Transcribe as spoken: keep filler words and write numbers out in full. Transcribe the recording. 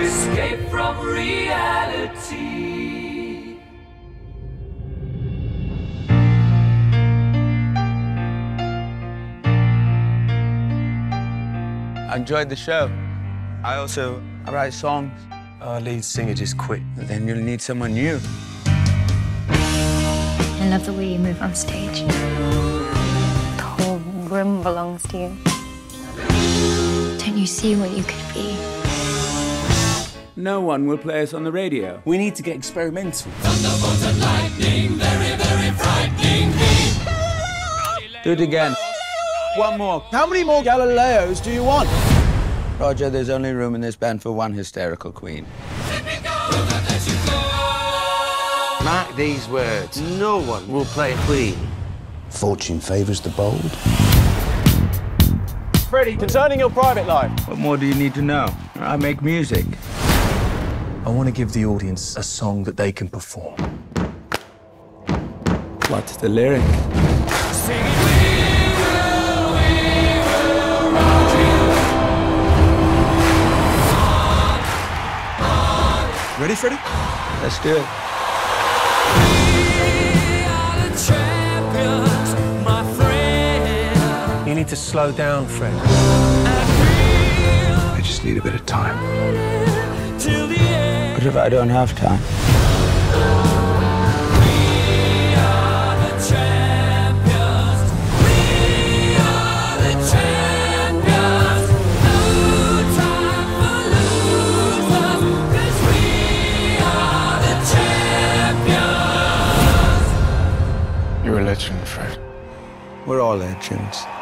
Escape from reality. I enjoyed the show. I also write songs. Our lead singer just quit. Then you'll need someone new. I love the way you move on stage. The whole room belongs to you. Don't you see what you could be? No one will play us on the radio. We need to get experimental. Thunderbolts and lightning, very, very frightening. Do it again. One more. How many more Galileos do you want? Roger, there's only room in this band for one hysterical queen. Mark these words. No one will play Queen. Fortune favours the bold. Freddie, concerning your private life. What more do you need to know? I make music. I want to give the audience a song that they can perform. What's the lyric? Sing it. We will, we will rock you. On, on. Ready, Freddie? Let's do it. We are the champions, my friend. You need to slow down, Fred. I, I just need a bit of time. What if I don't have time? We are the champions. We are the champions. No time for losers, 'cause we are the champions. You're a legend, Fred. We're all legends.